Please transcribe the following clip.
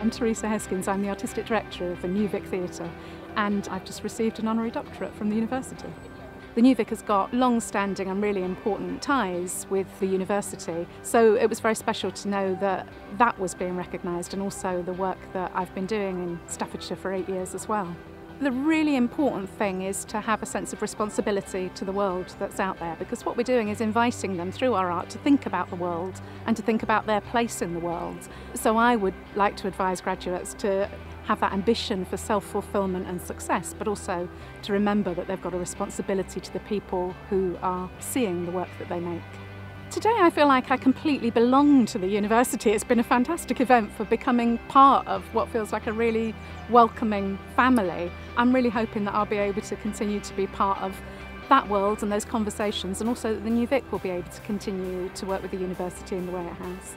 I'm Theresa Heskins, I'm the Artistic Director of the New Vic Theatre, and I've just received an honorary doctorate from the university. The New Vic has got long-standing and really important ties with the university, so it was very special to know that that was being recognised, and also the work that I've been doing in Staffordshire for 8 years as well. The really important thing is to have a sense of responsibility to the world that's out there, because what we're doing is inviting them through our art to think about the world and to think about their place in the world. So I would like to advise graduates to have that ambition for self-fulfillment and success, but also to remember that they've got a responsibility to the people who are seeing the work that they make. Today I feel like I completely belong to the university. It's been a fantastic event for becoming part of what feels like a really welcoming family. I'm really hoping that I'll be able to continue to be part of that world and those conversations, and also that the New Vic will be able to continue to work with the university in the way it has.